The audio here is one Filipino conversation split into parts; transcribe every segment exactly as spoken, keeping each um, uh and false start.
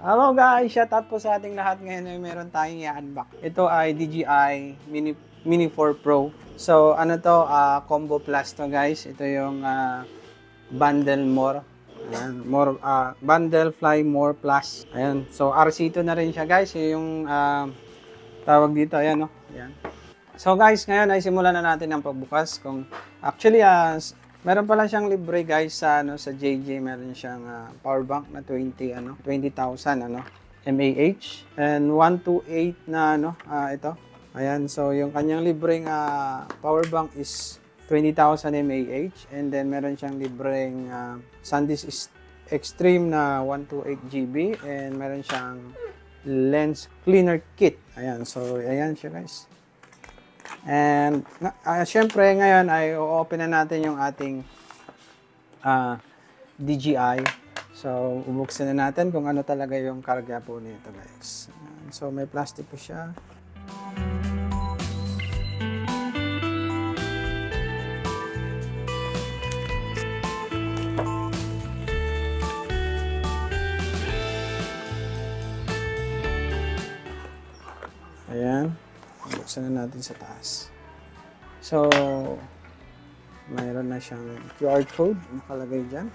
Hello guys! Shout out po sa ating lahat. Ngayon ay meron tayong i-unbox. Ito ay D J I Mini, Mini four Pro. So ano to? Uh, Combo Plus to guys. Ito yung uh, bundle more. Ayan, more uh, bundle Fly More Plus. Ayan. So R C two na rin siya guys. Yung uh, tawag dito. Ayan, no? Ayan. So guys, ngayon ay simulan na natin ang pagbukas. Kung actually, uh, meron pala siyang libre guys sa ano sa J J, meron siyang uh, power bank na twenty ano, twenty thousand ano mAh and one twenty-eight na ano uh, ito. Ayan, so yung kanyang libreng uh, power bank is twenty thousand mAh and then meron siyang libreng uh, Sandisk Extreme na one twenty-eight gigabyte and meron siyang lens cleaner kit. Ayan, so ayan siya guys. And uh, syempre ngayon ay o-open na natin yung ating uh, D J I. So ubuksan na natin kung ano talaga yung karga po nito guys. So may plastic po siya. Ayan. Buksan na natin sa taas. So, mayroon na siyang Q R code nakalagay dyan.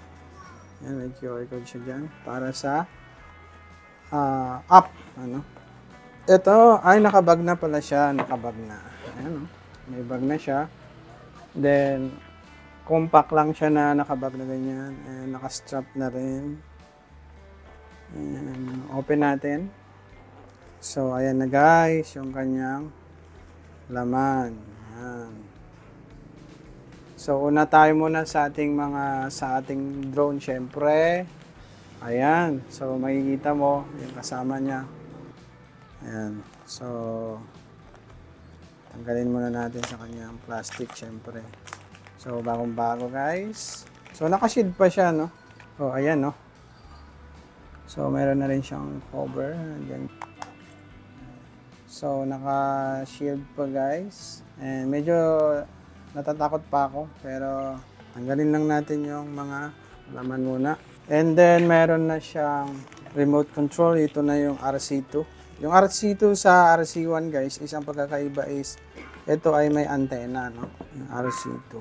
Ayan, may Q R code siya dyan para sa uh, app. Ano? Ito, ay nakabag na pala siya. Nakabag na. Ayan, may bag na siya. Then, compact lang siya na nakabag na ganyan. And nakastrap na rin. Ayan, open natin. So, ayan na guys, yung kanyang laman. Ayan. So, una tayo muna sa ating mga, sa ating drone, syempre. Ayan. So, makikita mo yung kasama niya. Ayan. So, tanggalin muna natin sa kanyang plastic, syempre. So, bagong-bago guys. So, nakashade pa siya, no? O, oh, ayan, no? So, meron na rin siyang cover. Ayan. So, naka-shield pa guys. And medyo natatakot pa ako. Pero, tanggalin lang natin yung mga laman muna. And then, meron na siyang remote control. Ito na yung R C two. Yung R C two sa R C one guys, isang pagkakaiba is, ito ay may antena, no? Yung R C two.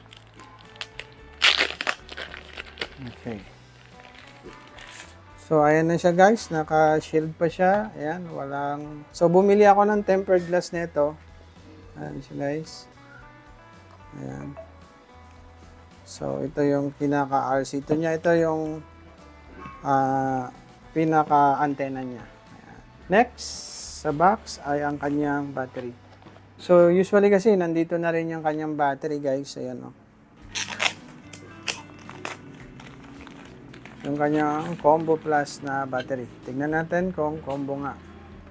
Okay. So, ayan na siya guys. Naka-shield pa siya. Ayan, walang... So, bumili ako ng tempered glass nito. Ayan siya guys. Ayan. So, ito yung pinaka-R C two niya. Ito yung uh, pinaka-antena niya. Ayan. Next, sa box ay ang kanyang battery. So, usually kasi, nandito na rin yung kanyang battery guys. Ayan o. Oh. Yung kanyang Combo Plus na battery. Tignan natin kung combo nga.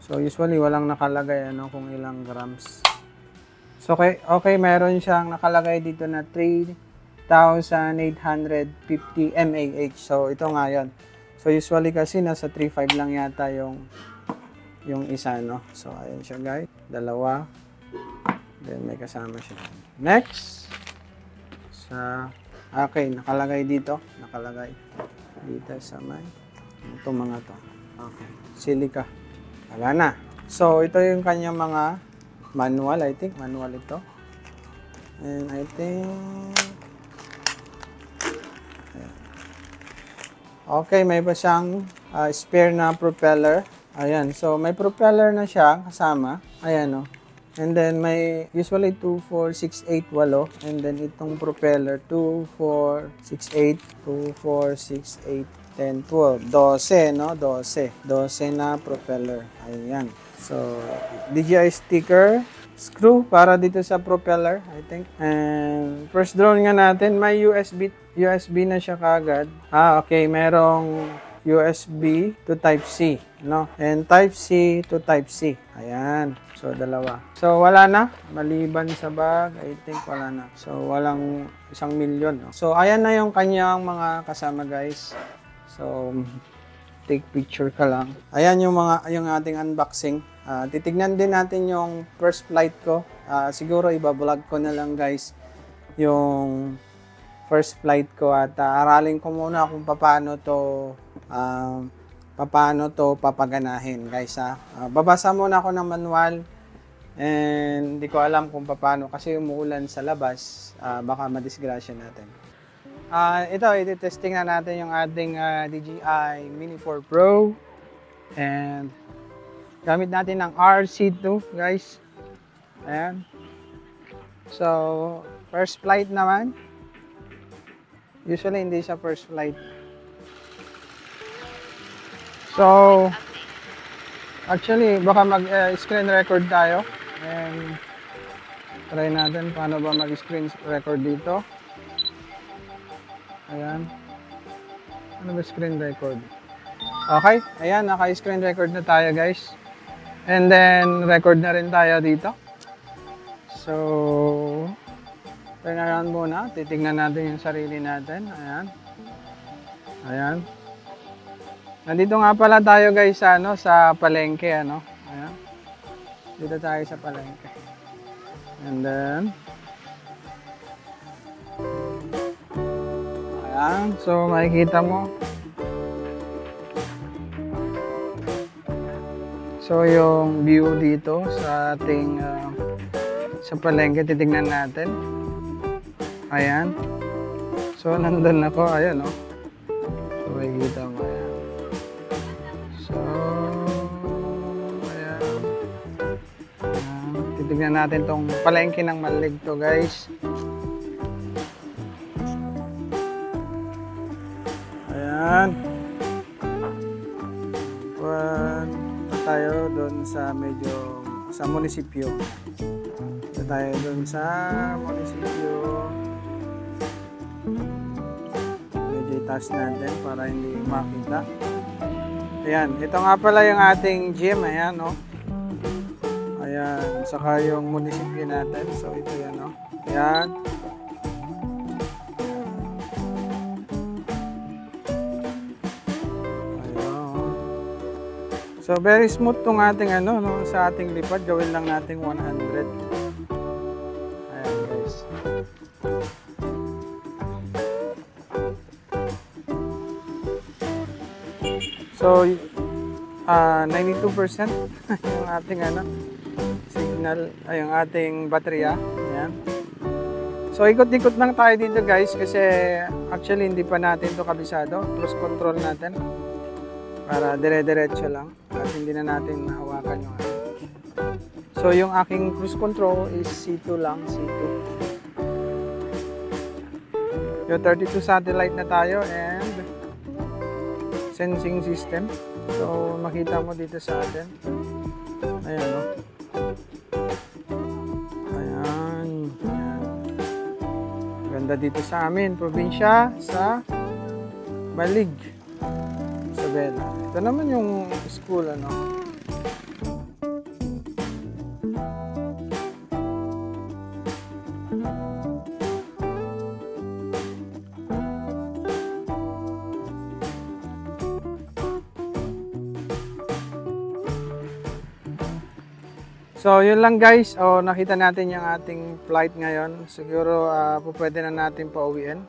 So, usually, walang nakalagay ano, kung ilang grams. So, okay, okay meron siyang nakalagay dito na three thousand eight hundred fifty mAh. So, ito nga yun. So, usually kasi, nasa three point five lang yata yung, yung isa, no? So, ayan siya, guys. Dalawa. Then, may kasama siya. Next. Sa... Okay, nakalagay dito. Nakalagay. Dito sa may ito mga to. Okay. Silica. Wala na. So, ito yung kanyang mga manual. I think manual ito. And I think okay, may pa siyang uh, spare na propeller. Ayan. So, may propeller na siya kasama. Ayan o. And then, may usually two four six eight eight. And then, itong propeller, two four six eight, two four six eight, ten, twelve, twelve, no? twelve. twelve na propeller. Ayan. So, D J I sticker, screw para dito sa propeller, I think. And, first drone nga natin, may U S B, U S B na siya kagad. Ah, okay. Merong U S B to Type C, no? And Type C to Type C. Ayan. So, dalawa. So, wala na. Maliban sa bag, I think wala na. So, walang isang milyon. No? So, ayan na yung kanyang mga kasama, guys. So, take picture ka lang. Ayan yung mga, yung ating unboxing. Uh, titignan din natin yung first flight ko. Uh, siguro, ibablog ko na lang, guys, yung first flight ko. At uh, aralin ko muna kung paano to uh, paano to papaganahin, guys, ha. Uh, babasa muna ako ng manual and hindi ko alam kung paano kasi umuulan sa labas, uh, baka madisgrasya natin. Uh, ito, iti-testing na natin yung ating uh, D J I Mini four Pro and gamit natin ng R C two, guys. Ayan. So, first flight naman. Usually, hindi siya first flight. So, actually, baka mag-screen uh, record tayo. And, try natin paano ba mag-screen record dito. Ayan. Ano ba screen record? Okay. Ayan, naka-screen record na tayo, guys. And then, record na rin tayo dito. So, turn around muna. Titignan natin yung sarili natin. Ayan. Ayan. Nandito nga pala tayo, guys, ano, sa palengke, ano. Ayan. Dito tayo sa palengke. And then, ayan. So, makikita mo. So, yung view dito sa ating, uh, sa palengke, titignan natin. Ayan. So, nandun ako. Ayan, oh. So, makikita mo. Ayan. Tignan natin tong palengke ng Malig to, guys. Ayan. One, tayo doon sa medyo sa munisipyo. Dito tayo doon sa munisipyo. Medyo itas natin para hindi makita. Ayan. Ito nga pala yung ating gym. Ayan, no? Ayan, saka yung munisipyo natin. So, ito yan, no? Ayan. Ayan. So, very smooth tong ating, ano, no? Sa ating lipad. Gawin lang natin one hundred. Ayan, guys. So, uh, ninety-two percent yung ating, ano, ay yung ating baterya. Ayan. So, ikot-ikot lang tayo dito, guys, kasi actually hindi pa natin to kabisado. Close control natin para dire-diretso lang at hindi na natin mahawakan yung ating. So, yung aking cruise control is C two lang, C two. Yung thirty-two satellite na tayo and sensing system. So, makita mo dito sa atin. Ayan, no? Ganda dito sa amin, probinsya sa Malig, Isabela. Ito naman yung school, ano. So, yun lang, guys. O, nakita natin yung ating flight ngayon. Siguro, uh, pwede na natin pauwiin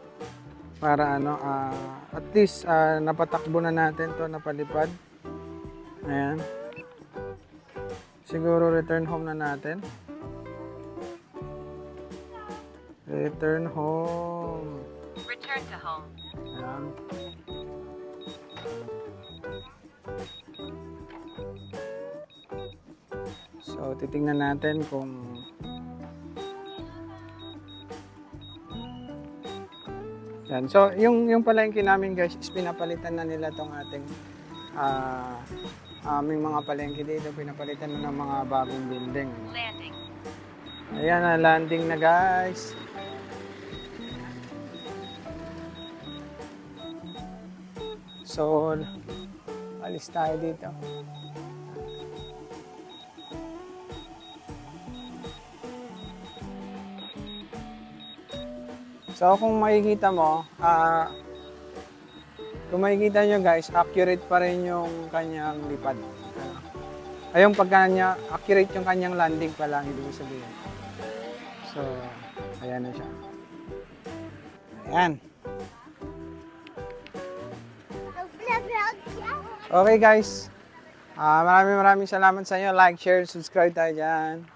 para, ano, uh, at least, uh, napatakbo na natin to, napalipad. Ayan. Siguro, return home na natin. Return home. Return to home. Ayan. So, titingnan natin kung yan. So, yung, yung palengke namin, guys, is pinapalitan na nila tong ating uh, aming mga palengke dito. Pinapalitan na ng mga bagong building. Landing. Ayan, na landing na, guys. So, alis tayo dito. So, kung makikita mo, uh, kung makikita nyo, guys, accurate pa rin yung kanyang lipad. Uh, ayun, pagka niya, accurate yung kanyang landing pala, hindi ko sabihin. So, ayan na siya. Ayan. So, Okay guys, uh, maraming maraming salamat sa inyo. Like, share, subscribe tayo dyan.